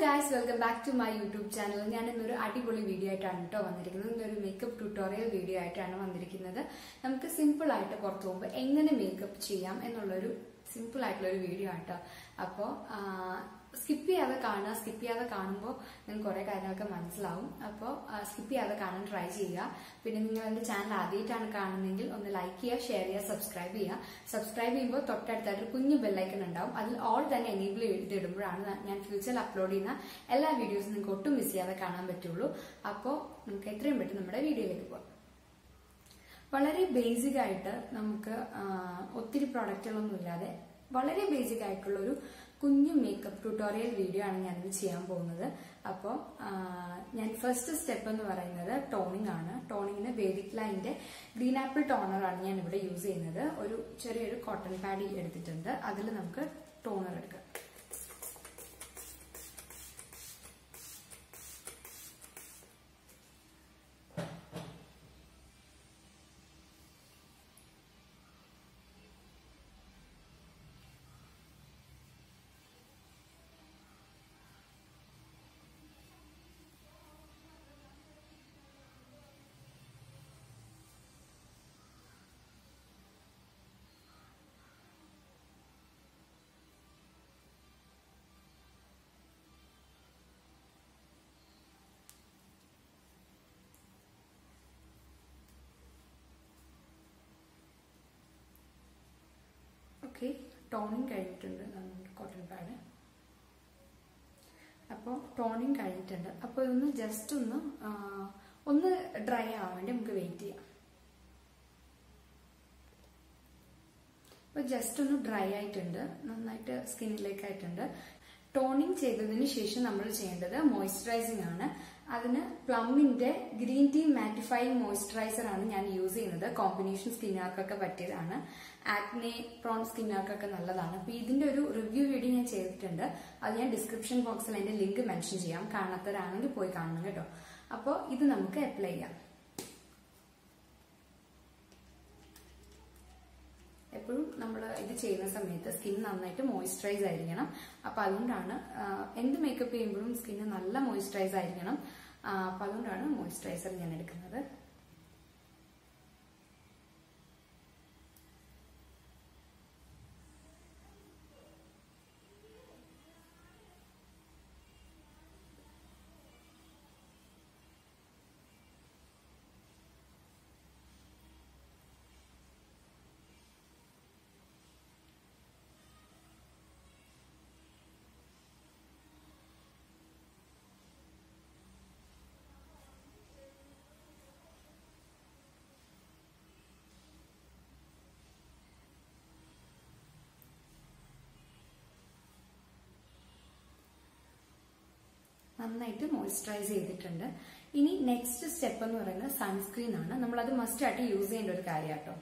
Hello guys, welcome back to my YouTube channel. I am going to video a makeup tutorial video. We will simple makeup simple video. Subscribe. വളരെ basic ആയിട്ടുള്ള ഒരു കുഞ്ഞു makeup tutorial video ആണ് ഞാൻ ഇന്ന് ചെയ്യാൻ പോകുന്നത്. അപ്പോൾ ഞാൻ ഫസ്റ്റ് സ്റ്റെപ്പ് എന്ന് പറയുന്നത് ടോണിംഗ് ആണ്. ടോണിങ്ങിനെ വേദിക് ലൈനിന്റെ ഗ്രീൻ ആപ്പിൾ ടോണർ ആണ് ഞാൻ ഇവിടെ യൂസ് ചെയ്യുന്നത്. ഒരു ചെറിയൊരു കോട്ടൺ പാഡ് എടുത്തിട്ടുണ്ട്. അതിൽ നമുക്ക് ടോണർ എടുക്കാം. Okay, toning കഴിഞ്ഞിട്ടുണ്ട് cotton pad. അപ്പോൾ ടോണിങ് കഴിഞ്ഞിട്ടുണ്ട്. അപ്പോൾ ഇതൊന്ന് ജസ്റ്റ് ഒന്ന് ഡ്രൈ ആവാൻ വേണ്ടി നമുക്ക് വെയിറ്റ് ചെയ്യാം. അപ്പോൾ ജസ്റ്റ് ഒന്ന് ഡ്രൈ ആയിട്ടുണ്ട്. നന്നായിട്ട് സ്കിന്നിലേക്ക് ആയിട്ടുണ്ട്. ടോണിങ് ചെയ്തതിന് ശേഷം നമ്മൾ ചെയ്യേണ്ടത് മോയ്സ്ചറൈസിംഗ് ആണ്. അതിന് പ്ലമ്മിന്റെ ഗ്രീൻ ടീ മാറ്റിഫൈയിങ് മോയ്സ്ചറൈസർ ആണ് ഞാൻ യൂസ് ചെയ്യുന്നത്. കോമ്പിനേഷൻ സ്കിന്നുകാർക്കൊക്കെ പറ്റിയതാണ്. ആക്നെ പ്രോൺ സ്കിന്നുകാർക്കൊക്കെ നല്ലതാണ്. അപ്പൊ ഇതിന്റെ ഒരു റിവ്യൂ വീഡിയോ ഞാൻ ചെയ്തിട്ടുണ്ട്. അത് ഞാൻ ഡിസ്ക്രിപ്ഷൻ ബോക്സിൽ അതിന്റെ ലിങ്ക് മെൻഷൻ ചെയ്യാം. കാണാത്തവരാണെങ്കിൽ പോയി കാണണം കേട്ടോ. അപ്പോൾ ഇത് നമുക്ക് അപ്ലൈ ചെയ്യാം. എപ്പോഴും നമ്മൾ ഇത് ചെയ്യുന്ന സമയത്ത് സ്കിൻ നന്നായിട്ട് മോയ്സ്ചറൈസ് ആയിരിക്കണം. അപ്പൊ അതുകൊണ്ടാണ് എന്ത് മേക്കപ്പ് ചെയ്യുമ്പോഴും സ്കിന്ന് നല്ല മോയ്സ്ചറൈസ് ആയിരിക്കണം. അപ്പൊ അതുകൊണ്ടാണ് മോയ്സ്ചറൈസർ ഞാൻ എടുക്കുന്നത്. നന്നായിട്ട് മോയ്സ്ചറൈസ് ചെയ്തിട്ടുണ്ട്. ഇനി നെക്സ്റ്റ് സ്റ്റെപ്പ് എന്ന് പറയുന്നത് സൺസ്ക്രീൻ ആണ്. നമ്മളത് മസ്റ്റ് ആയിട്ട് യൂസ് ചെയ്യേണ്ട ഒരു കാര്യാട്ടോ.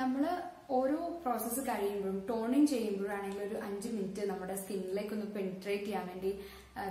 നമ്മൾ ഓരോ പ്രോസസ്സ് കഴിയുമ്പോഴും ടോണിങ് ചെയ്യുമ്പോഴാണെങ്കിൽ ഒരു 5 മിനിറ്റ് നമ്മുടെ സ്കിന്നിലേക്ക് ഒന്ന് പെനിട്രേറ്റ് ചെയ്യാൻ വേണ്ടി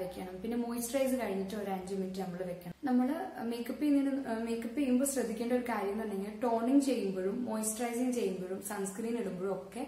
വെക്കണം. പിന്നെ മോയ്സ്ചറൈസ് കഴിഞ്ഞിട്ട് ഒരു 5 മിനിറ്റ് നമ്മൾ വെക്കണം. നമ്മൾ മേക്കപ്പ് ചെയ്യുമ്പോൾ ശ്രദ്ധിക്കേണ്ട ഒരു കാര്യം എന്ന് പറഞ്ഞാൽ ടോണിങ് ചെയ്യുമ്പോഴും മോയ്സ്ചറൈസിങ് ചെയ്യുമ്പോഴും സൺസ്ക്രീൻ ഇടുമ്പോഴും ഒക്കെ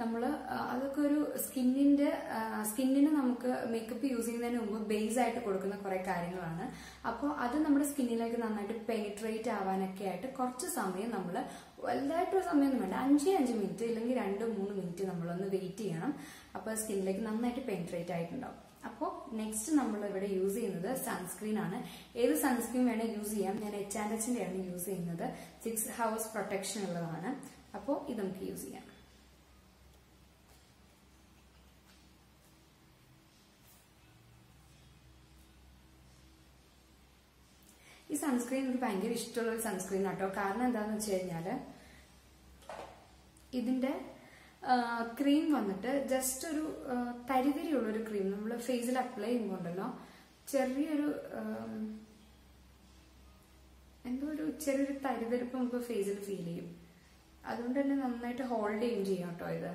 നമ്മൾ അതൊക്കെ ഒരു സ്കിന്നിന് നമുക്ക് മേക്കപ്പ് യൂസ് ചെയ്യുന്നതിന് മുമ്പ് ബേസ് ആയിട്ട് കൊടുക്കുന്ന കുറെ കാര്യങ്ങളാണ്. അപ്പോൾ അത് നമ്മുടെ സ്കിന്നിലേക്ക് നന്നായിട്ട് പെനിട്രേറ്റ് ആവാനൊക്കെ ആയിട്ട് കുറച്ച് സമയം നമ്മൾ വലുതായിട്ടൊരു സമയമൊന്നും വേണ്ട, 5 മിനിറ്റ് ഇല്ലെങ്കിൽ 2-3 മിനിറ്റ് നമ്മളൊന്ന് വെയിറ്റ് ചെയ്യണം. അപ്പോൾ സ്കിന്നിലേക്ക് നന്നായിട്ട് പെനിട്രേറ്റ് ആയിട്ടുണ്ടാവും. അപ്പോൾ നെക്സ്റ്റ് നമ്മൾ ഇവിടെ യൂസ് ചെയ്യുന്നത് സൺസ്ക്രീൻ ആണ്. ഏത് സൺസ്ക്രീൻ വേണേൽ യൂസ് ചെയ്യാം. ഞാൻ H&H-ന്റെ ആണ് യൂസ് ചെയ്യുന്നത്. 6 hours പ്രൊട്ടക്ഷൻ ഉള്ളതാണ്. അപ്പോൾ ഇത് നമുക്ക് യൂസ് ചെയ്യാം. ഈ സൺസ്ക്രീൻ എനിക്ക് ഭയങ്കര ഇഷ്ടമുള്ള ഒരു സൺസ്ക്രീൻ ആട്ടോ. കാരണം എന്താണെന്ന് വെച്ച് കഴിഞ്ഞാൽ ഇതിന്റെ ക്രീം വന്നിട്ട് ജസ്റ്റ് ഒരു തരിതരിയുള്ളൊരു ക്രീം. നമ്മൾ ഫേസിൽ അപ്ലൈ ചെയ്യുമ്പോണ്ടല്ലോ ചെറിയൊരു തരിതരിപ്പ് നമുക്ക് ഫേസിൽ ഫീൽ ചെയ്യും. അതുകൊണ്ട് തന്നെ നന്നായിട്ട് ഹോൾഡ് ചെയ്യും കേട്ടോ ഇത്.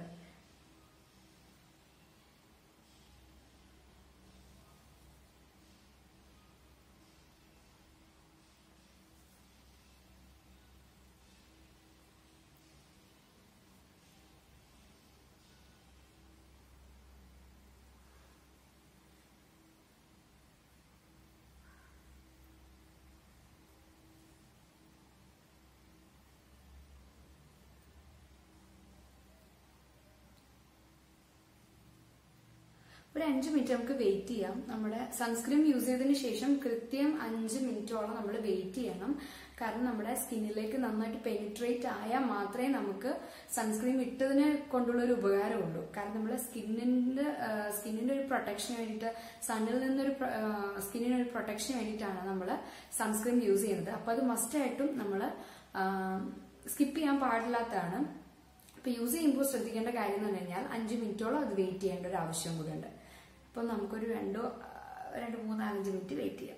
ഒരു 5 മിനിറ്റ് നമുക്ക് വെയിറ്റ് ചെയ്യാം. നമ്മുടെ സൺസ്ക്രീം യൂസ് ചെയ്തതിനു ശേഷം കൃത്യം 5 മിനിറ്റോളം നമ്മൾ വെയിറ്റ് ചെയ്യണം. കാരണം നമ്മുടെ സ്കിന്നിലേക്ക് നന്നായിട്ട് പെനിട്രേറ്റ് ആയാൽ മാത്രമേ നമുക്ക് സൺസ്ക്രീം ഇട്ടതിനെ കൊണ്ടുള്ള ഒരു ഉപകാരമുള്ളൂ. കാരണം നമ്മുടെ സ്കിന്നിന്റെ ഒരു പ്രൊട്ടക്ഷന് വേണ്ടിയിട്ട്, സണ്ണിൽ നിന്നൊരു സ്കിന്നിനൊരു പ്രൊട്ടക്ഷന് വേണ്ടിയിട്ടാണ് നമ്മൾ സൺസ്ക്രീം യൂസ് ചെയ്യുന്നത്. അപ്പൊ അത് മസ്റ്റായിട്ടും നമ്മൾ സ്കിപ്പ് ചെയ്യാൻ പാടില്ലാത്തതാണ്. ഇപ്പൊ യൂസ് ചെയ്യുമ്പോൾ ശ്രദ്ധിക്കേണ്ട കാര്യം എന്ന് പറഞ്ഞു കഴിഞ്ഞാൽ 5 മിനിറ്റോളം അത് വെയിറ്റ് ചെയ്യേണ്ട ഒരു ആവശ്യം കൂടെ ഉണ്ട്. അപ്പൊ നമുക്കൊരു 2, 3, 4, 5 മിനിറ്റ് വെയിറ്റ് ചെയ്യാം.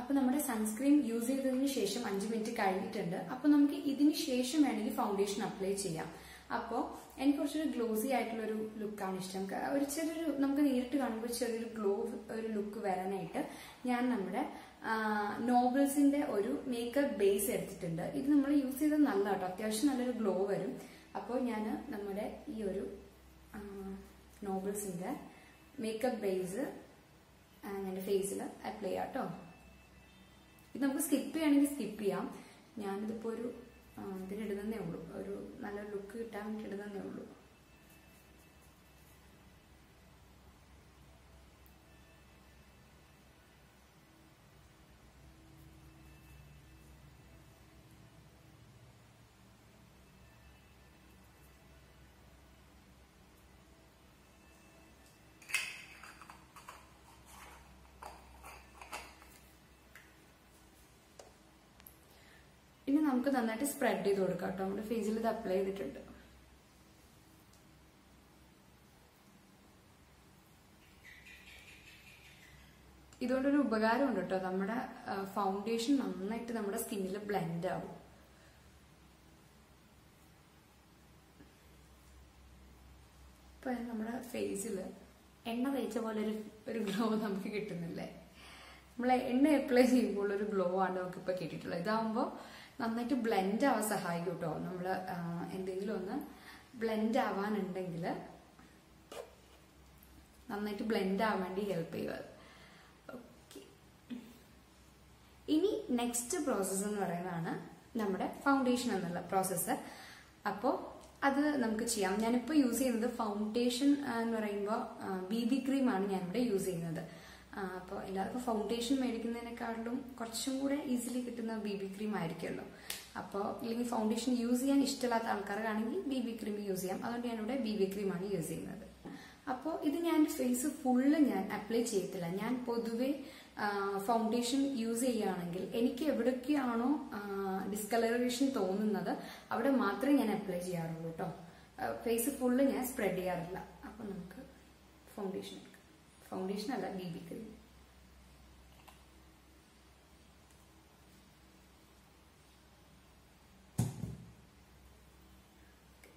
അപ്പൊ നമ്മുടെ സൺസ്ക്രീം യൂസ് ചെയ്തതിന് ശേഷം 5 മിനിറ്റ് കഴിഞ്ഞിട്ടുണ്ട്. അപ്പൊ നമുക്ക് ഇതിന് ശേഷം വേണമെങ്കിൽ ഫൗണ്ടേഷൻ അപ്ലൈ ചെയ്യാം. അപ്പോൾ എനിക്ക് കുറച്ചൊരു ഗ്ലോസി ആയിട്ടുള്ള ഒരു ലുക്കാണ് ഇഷ്ടം. ഒരു ചെറിയൊരു നമുക്ക് നേരിട്ട് കാണുമ്പോൾ ചെറിയൊരു ഗ്ലോ ഒരു ലുക്ക് വരാനായിട്ട് ഞാൻ നമ്മുടെ നോബിൾസിന്റെ ഒരു മേക്കപ്പ് ബേസ് എടുത്തിട്ടുണ്ട്. ഇത് നമ്മൾ യൂസ് ചെയ്തത് നല്ല കേട്ടോ, അത്യാവശ്യം നല്ലൊരു ഗ്ലോ വരും. അപ്പോൾ ഞാൻ നമ്മുടെ ഈ ഒരു നോബിൾസിന്റെ മേക്കപ്പ് ബേസ് എൻ്റെ ഫേസിൽ അപ്ലൈ ചെയ്യാം കേട്ടോ. ഇത് നമുക്ക് സ്കിപ്പ് ചെയ്യണമെങ്കിൽ സ്കിപ്പ് ചെയ്യാം. ഞാനിതിപ്പോൾ ഒരു ഇതിനിടുന്നേ ഉള്ളൂ, ഒരു നല്ലൊരു ലുക്ക് കിട്ടാൻ വേണ്ടി ഇടുന്നേ ഉള്ളൂ. പിന്നെ നമുക്ക് നന്നായിട്ട് സ്പ്രെഡ് ചെയ്ത് കൊടുക്കാം കേട്ടോ. നമ്മുടെ ഫേസിൽ ഇത് അപ്ലൈ ചെയ്തിട്ടുണ്ട്. ഇതുകൊണ്ടൊരു ഉപകാരമുണ്ട് കേട്ടോ, നമ്മുടെ ഫൗണ്ടേഷൻ നന്നായിട്ട് നമ്മുടെ സ്കിന്നിൽ ബ്ലെൻഡ് ആവും. ഇപ്പൊ നമ്മുടെ ഫേസിൽ എണ്ണ തേച്ച പോലെ ഒരു ഗ്ലോ നമുക്ക് കിട്ടുന്നില്ലേ? നമ്മളെ എണ്ണ അപ്ലൈ ചെയ്യുമ്പോൾ ഒരു ഗ്ലോ ആണ് നമുക്കിപ്പോൾ കിട്ടിയിട്ടുള്ളത്. ഇതാകുമ്പോൾ നന്നായിട്ട് ബ്ലെൻഡ് ആവാൻ സഹായിക്കും കേട്ടോ. നമ്മൾ എന്തെങ്കിലും ഒന്ന് ബ്ലെൻഡ് ആവാനുണ്ടെങ്കിൽ നന്നായിട്ട് ബ്ലെൻഡ് ആവാൻ വേണ്ടി ഹെൽപ്പ് ചെയ്യുക. ഓക്കെ, ഇനി നെക്സ്റ്റ് പ്രോസസ്സ് എന്ന് പറയുന്നതാണ് നമ്മുടെ ഫൗണ്ടേഷൻ എന്നുള്ള പ്രോസസ്സ്. അപ്പോൾ അത് നമുക്ക് ചെയ്യാം. ഞാനിപ്പോൾ യൂസ് ചെയ്യുന്നത് ഫൗണ്ടേഷൻ എന്ന് പറയുമ്പോൾ BB ക്രീമാണ് ഞാനിവിടെ യൂസ് ചെയ്യുന്നത്. അപ്പോൾ എല്ലാവർക്കും ഫൗണ്ടേഷൻ മേടിക്കുന്നതിനെക്കാളും കുറച്ചും കൂടെ ഈസിലി കിട്ടുന്ന BB ക്രീം ആയിരിക്കുമല്ലോ. അപ്പോൾ ഇല്ലെങ്കിൽ ഫൗണ്ടേഷൻ യൂസ് ചെയ്യാൻ ഇഷ്ടമില്ലാത്ത ആൾക്കാർക്കാണെങ്കിൽ BB ക്രീം യൂസ് ചെയ്യാം. അതുകൊണ്ട് ഞാനിവിടെ BB ക്രീമാണ് യൂസ് ചെയ്യുന്നത്. അപ്പോൾ ഇത് ഞാൻ ഫേസ് ഫുള്ള് ഞാൻ അപ്ലൈ ചെയ്യത്തില്ല. ഞാൻ പൊതുവെ ഫൗണ്ടേഷൻ യൂസ് ചെയ്യുകയാണെങ്കിൽ എനിക്ക് എവിടൊക്കെയാണോ ഡിസ്കളറേഷൻ തോന്നുന്നത് അവിടെ മാത്രമേ ഞാൻ അപ്ലൈ ചെയ്യാറുള്ളൂ കേട്ടോ. ഫേസ് ഫുള്ള് ഞാൻ സ്പ്രെഡ് ചെയ്യാറില്ല. അപ്പോൾ നമുക്ക് ഫൗണ്ടേഷൻ അല്ല BB ക്രീം.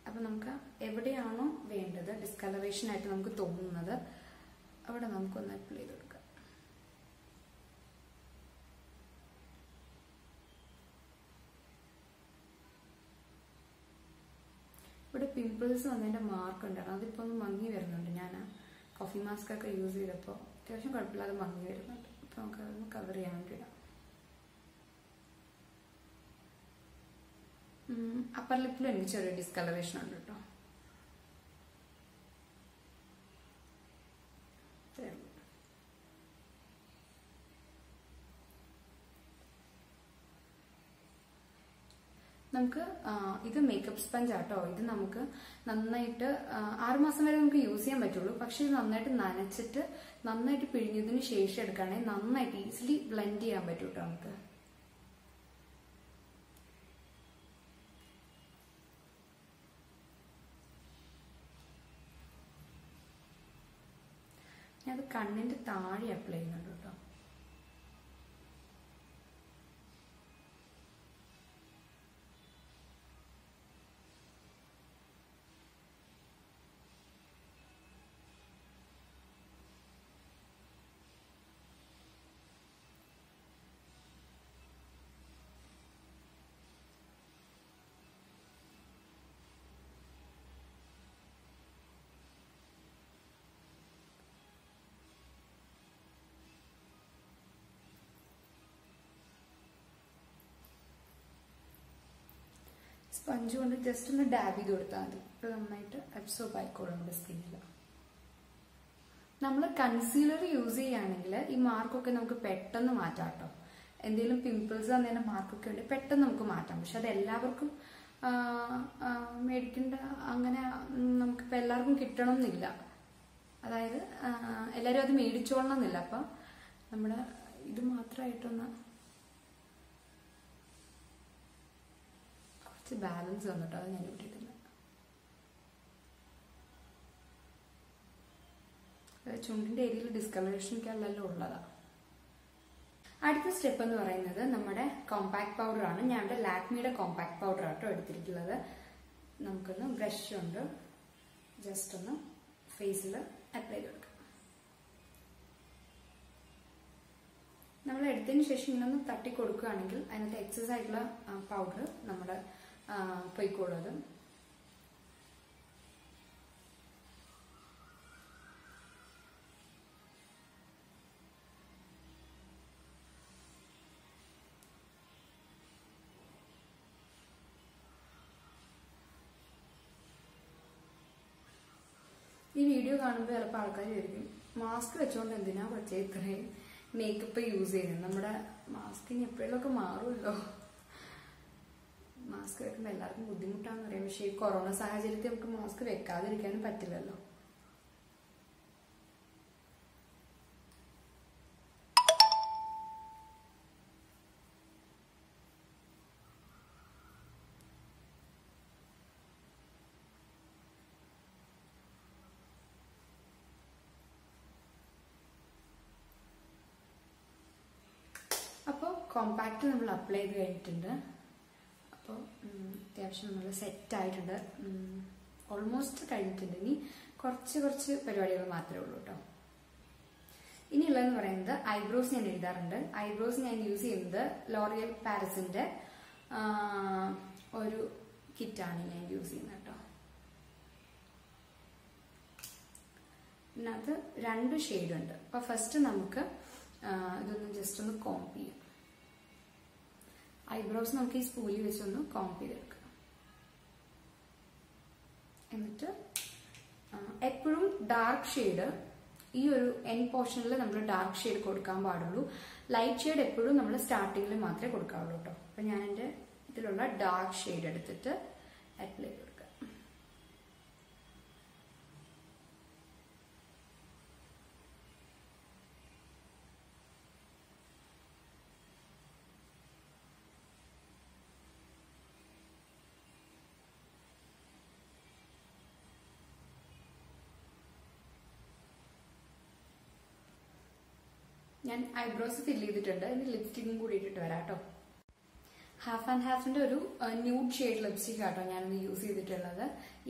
അപ്പൊ നമുക്ക് എവിടെയാണോ വേണ്ടത്, ഡിസ്കളറേഷൻ ആയിട്ട് നമുക്ക് തോന്നുന്നത് അവിടെ നമുക്കൊന്ന് അപ്ലൈ ചെയ്ത് കൊടുക്കാം. ഇവിടെ പിമ്പിൾസ് വന്നതിന്റെ മാർക്ക് ഉണ്ടായിരുന്നു, അതിപ്പോ ഒന്ന് മങ്ങി വരുന്നുണ്ട്. ഞാൻ കോഫി മാസ്ക് ഒക്കെ യൂസ് ചെയ്തപ്പോൾ അത്യാവശ്യം കുഴപ്പമില്ലാതെ മങ്ങി വരുന്നുണ്ട്. അപ്പോൾ നമുക്ക് കവർ ചെയ്യാൻ വേണ്ടിയിടാം. അപ്പർ ലിപ്പിലും എനിക്ക് ചെറിയ ഡിസ്കളറേഷൻ ഉണ്ട് കേട്ടോ. നമുക്ക് ഇത് മേക്കപ്പ് സ്പഞ്ച് ആട്ടോ. ഇത് നമുക്ക് നന്നായിട്ട് 6 മാസം വരെ നമുക്ക് യൂസ് ചെയ്യാൻ പറ്റുള്ളൂ. പക്ഷെ ഇത് നന്നായിട്ട് നനച്ചിട്ട് നന്നായിട്ട് പിഴിഞ്ഞതിന് ശേഷം എടുക്കുകയാണെങ്കിൽ നന്നായിട്ട് ഈസിലി ബ്ലെൻഡ് ചെയ്യാൻ പറ്റും കേട്ടോ നമുക്ക്. ഞാനത് കണ്ണിന്റെ താഴെ അപ്ലൈ ചെയ്യുന്നുണ്ട് കേട്ടോ. സ്പഞ്ച് കൊണ്ട് ജസ്റ്റ് ഒന്ന് ഡാബ് ചെയ്ത് കൊടുത്താൽ മതി. ഇപ്പോൾ നന്നായിട്ട് അബ്സോർബ് ആയിക്കോളും നമ്മുടെ സ്കിന്നിൽ. നമ്മൾ കൺസീലർ യൂസ് ചെയ്യുകയാണെങ്കിൽ ഈ മാർക്കൊക്കെ നമുക്ക് പെട്ടെന്ന് മാറ്റാം കേട്ടോ. എന്തെങ്കിലും പിമ്പിൾസ് അങ്ങനെ മാർക്കൊക്കെ ഉണ്ട് പെട്ടെന്ന് നമുക്ക് മാറ്റാം. പക്ഷെ അത് എല്ലാവർക്കും മേടിക്കേണ്ട, അങ്ങനെ നമുക്കിപ്പോൾ എല്ലാവർക്കും കിട്ടണം എന്നില്ല. അതായത് എല്ലാവരും അത് മേടിച്ചോളണം എന്നില്ല. അപ്പം നമ്മുടെ ഇത് മാത്രമായിട്ടൊന്ന് കുറച്ച് ബാലൻസ് വന്നിട്ടോ അത് ഞാൻ ഇവിടെ ഇടുന്നത്. ചുണ്ടിൻ്റെ ഏരിയയിൽ ഡിസ്കളറേഷനിക്കല്ലല്ലോ ഉള്ളതാണ്. അടുത്ത സ്റ്റെപ്പ് എന്ന് പറയുന്നത് നമ്മുടെ കോമ്പാക്ട് പൗഡർ ആണ്. ഞാൻ ഇവിടെ ലാക്മിയുടെ കോമ്പാക്ട് പൗഡർ ആട്ടോ എടുത്തിട്ടുള്ളത്. നമുക്കൊന്ന് ബ്രഷ് കൊണ്ട് ജസ്റ്റ് ഒന്ന് ഫേസിൽ അപ്ലൈ ചെയ്ത് കൊടുക്കാം. നമ്മൾ എടുത്തതിന് ശേഷം ഇങ്ങനൊന്ന് തട്ടി കൊടുക്കുകയാണെങ്കിൽ അതിനകത്ത് എക്സസ് ആയിട്ടുള്ള പൗഡർ നമ്മുടെ പൊയ്ക്കോളത്. ഈ വീഡിയോ കാണുമ്പോൾ ചിലപ്പോൾ ആൾക്കാർ ചോദിക്കും മാസ്ക് വെച്ചുകൊണ്ട് എന്തിനാ പക്ഷേ ഇത്രയും മേക്കപ്പ് യൂസ് ചെയ്യുന്നത്, നമ്മുടെ മാസ്കിന് എപ്പോഴൊക്കെ മാറുമല്ലോ, മാസ്ക് വെക്കുമ്പോൾ എല്ലാവർക്കും ബുദ്ധിമുട്ടാണെന്ന് പറയാം. പക്ഷേ ഈ കൊറോണ സാഹചര്യത്തിൽ നമുക്ക് മാസ്ക് വെക്കാതിരിക്കാനും പറ്റില്ലല്ലോ. കോമ്പാക്റ്റ് നമ്മൾ അപ്ലൈ ചെയ്ത് കഴിഞ്ഞിട്ടുണ്ട്. അപ്പോൾ അത്യാവശ്യം നമ്മൾ സെറ്റായിട്ടുണ്ട്, ഓൾമോസ്റ്റ് കഴിഞ്ഞിട്ടുണ്ട്. ഇനി കുറച്ച് കുറച്ച് പരിപാടികൾ മാത്രമേ ഉള്ളൂ കേട്ടോ. ഇനിയുള്ളതെന്ന് പറയുന്നത് ഐബ്രോസ് ഞാൻ എഴുതാറുണ്ട്. ഐബ്രോസ് ഞാൻ യൂസ് ചെയ്യുന്നത് ലോറിയൽ പാരിസിൻ്റെ ഒരു കിറ്റാണ് ഞാൻ യൂസ് ചെയ്യുന്നത് കേട്ടോ. ഇതിനകത്ത് രണ്ട് ഷെയ്ഡുണ്ട്. അപ്പോൾ ഫസ്റ്റ് നമുക്ക് ഇതൊന്ന് ജസ്റ്റ് ഒന്ന് കോംപ് ചെയ്യാം. ഐബ്രോസ് നമുക്ക് ഈ സ്പൂലി വെച്ചൊന്ന് കോംപ് ചെയ്തെടുക്കുക. എന്നിട്ട് എപ്പോഴും ഡാർക്ക് ഷെയ്ഡ് ഈ ഒരു എൻ പോർഷനിൽ നമ്മൾ ഡാർക്ക് ഷെയ്ഡ് കൊടുക്കാൻ പാടുള്ളൂ. ലൈറ്റ് ഷെയ്ഡ് എപ്പോഴും നമ്മൾ സ്റ്റാർട്ടിങ്ങിൽ മാത്രമേ കൊടുക്കാവുള്ളൂ കേട്ടോ. അപ്പം ഞാൻ എൻ്റെ ഇതിലുള്ള ഡാർക്ക് ഷെയ്ഡ് എടുത്തിട്ട് അപ്ലൈ ചെയ്തു. ഞാൻ ഐബ്രോസ് ഫില്ല് ചെയ്തിട്ടുണ്ട്. ഇനി ലിപ്സ്റ്റിക്കും കൂടി ഇട്ടിട്ട് വരാം കേട്ടോ. ഹാഫ് ആൻഡ് ഹാഫിന്റെ ഒരു ന്യൂഡ് ഷെയ്ഡ് ലിപ്സ്റ്റിക് ആട്ടോ ഞാനൊന്ന് യൂസ് ചെയ്തിട്ടുള്ളത്.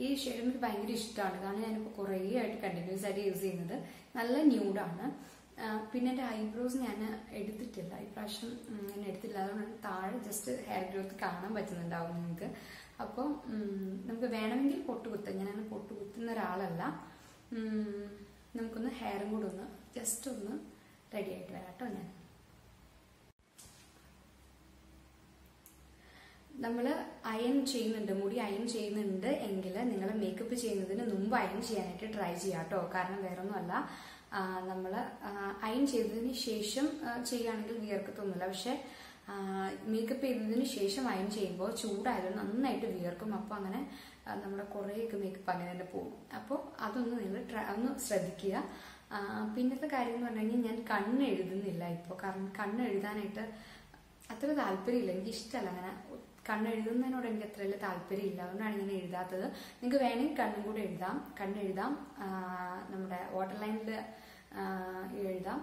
ഈ ഷെയ്ഡ് എനിക്ക് ഭയങ്കര ഇഷ്ടമാണ്, കാരണം ഞാനിപ്പോൾ കുറേ ആയിട്ട് കണ്ടിന്യൂസ് ആയിട്ട് യൂസ് ചെയ്യുന്നത്. നല്ല ന്യൂഡാണ്. പിന്നെ എൻ്റെ ഐബ്രോസ് ഞാൻ എടുത്തിട്ടില്ല ഇപ്രാവശ്യം, ഞാൻ എടുത്തില്ല. അതുകൊണ്ട് താഴെ ജസ്റ്റ് ഹെയർ ഗ്രോത്ത് കാണാൻ പറ്റുന്നുണ്ടാവും നിങ്ങൾക്ക്. അപ്പോൾ നമുക്ക് വേണമെങ്കിൽ പൊട്ടുകുത്താം. ഞാനങ്ങനെ പൊട്ടുകുത്തുന്ന ഒരാളല്ല. നമുക്കൊന്ന് ഹെയറും കൂടെ ഒന്ന് ജസ്റ്റ് ഒന്ന് റെഡി ആയിട്ട് വരാം കേട്ടോ. ഞാൻ നമ്മൾ അയൺ ചെയ്യുന്നുണ്ട്, മുടി അയൺ ചെയ്യുന്നുണ്ട് എങ്കിൽ നിങ്ങൾ മേക്കപ്പ് ചെയ്യുന്നതിന് മുമ്പ് അയൺ ചെയ്യാനായിട്ട് ട്രൈ ചെയ്യാം കേട്ടോ. കാരണം വേറൊന്നുമല്ല, നമ്മൾ അയൺ ചെയ്തതിന് ശേഷം ചെയ്യുകയാണെങ്കിൽ വിയർക്കത്തൊന്നുമില്ല. പക്ഷെ മേക്കപ്പ് ചെയ്തതിന് ശേഷം അയൺ ചെയ്യുമ്പോൾ ചൂടായതുകൊണ്ട് നന്നായിട്ട് വിയർക്കും. അപ്പോൾ അങ്ങനെ നമ്മുടെ കുറേയൊക്കെ മേക്കപ്പ് അങ്ങനെ തന്നെ പോകും. അപ്പോൾ അതൊന്ന് നിങ്ങൾ ഒന്ന് ശ്രദ്ധിക്കുക. പിന്നത്തെ കാര്യം എന്ന് പറഞ്ഞു കഴിഞ്ഞാൽ ഞാൻ കണ്ണ് എഴുതുന്നില്ല ഇപ്പോൾ, കാരണം കണ്ണ് എഴുതാനായിട്ട് അത്ര താല്പര്യമില്ല, എനിക്കിഷ്ടമല്ല. അങ്ങനെ കണ്ണ് എഴുതുന്നതിനോട് എനിക്ക് അത്ര വലിയ താല്പര്യമില്ല, അതുകൊണ്ടാണ് ഇങ്ങനെ എഴുതാത്തത്. നിങ്ങൾക്ക് വേണമെങ്കിൽ കണ്ണും കൂടെ എഴുതാം, കണ്ണെഴുതാം, നമ്മുടെ വാട്ടർ ലൈനിൽ എഴുതാം,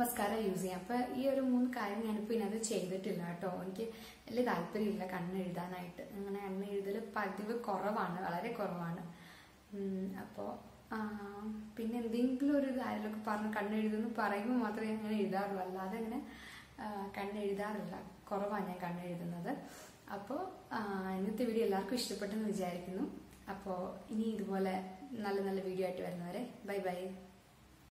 മസ്കാര യൂസ് ചെയ്യാം. അപ്പോൾ ഈ ഒരു മൂന്ന് കാര്യം ഞാനിപ്പോൾ ഇതിനകത്ത് ചെയ്തിട്ടില്ല കേട്ടോ. എനിക്ക് വലിയ താല്പര്യമില്ല കണ്ണെഴുതാനായിട്ട്. അങ്ങനെ കണ്ണെഴുതൽ പതിവ് കുറവാണ്, വളരെ കുറവാണ്. അപ്പോൾ പിന്നെ എന്തെങ്കിലും ഒരു കാര്യമൊക്കെ പറഞ്ഞ് കണ്ണെഴുതുമെന്ന് പറയുമ്പോൾ മാത്രമേ അങ്ങനെ എഴുതാറുള്ളൂ, അല്ലാതെ അങ്ങനെ കണ്ണെഴുതാറില്ല, കുറവാണ് ഞാൻ കണ്ണെഴുതുന്നത്. അപ്പോൾ ഇന്നത്തെ വീഡിയോ എല്ലാവർക്കും ഇഷ്ടപ്പെട്ടെന്ന് വിചാരിക്കുന്നു. അപ്പോൾ ഇനി ഇതുപോലെ നല്ല നല്ല വീഡിയോ ആയിട്ട് വരുന്നവരെ ബൈ ബൈ.